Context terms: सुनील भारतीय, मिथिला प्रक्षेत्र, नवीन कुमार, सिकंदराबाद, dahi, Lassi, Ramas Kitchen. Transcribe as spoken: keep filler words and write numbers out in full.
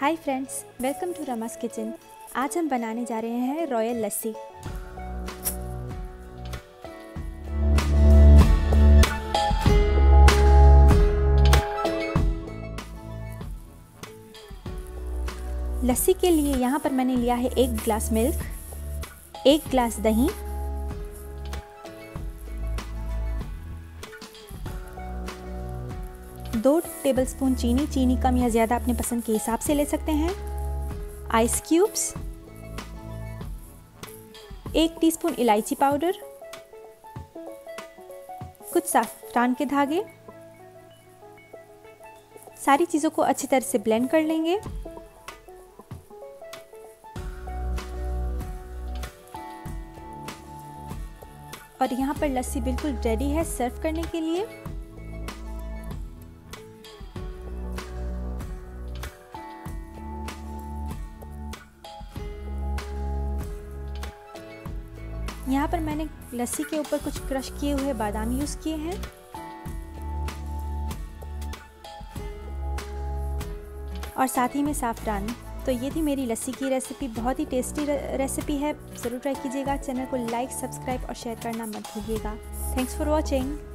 Hi friends, welcome to Rama's kitchen. आज हम बनाने जा रहे हैं रॉयल लस्सी। लस्सी के लिए यहाँ पर मैंने लिया है एक ग्लास मिल्क, एक ग्लास दही, दो टेबलस्पून चीनी। चीनी कम या ज़्यादा अपने पसंद के हिसाब से ले सकते हैं। आइस क्यूब्स, एक टीस्पून इलायची पाउडर, कुछ साफ्रान के धागे। सारी चीज़ों को अच्छी तरह से ब्लेंड कर लेंगे। और यहाँ पर लस्सी बिल्कुल रेडी है सर्व करने के लिए। यहाँ पर मैंने लस्सी के ऊपर कुछ क्रश किए हुए बादाम यूज़ किए हैं। और साथ ही में साफ़रान। तो ये थी मेरी लस्सी की रेसिपी। बहुत ही टेस्टी रेसिपी है, ज़रूर ट्राई कीजिएगा। चैनल को लाइक, सब्सक्राइब और शेयर करना मत भूलिएगा। Thanks for watching.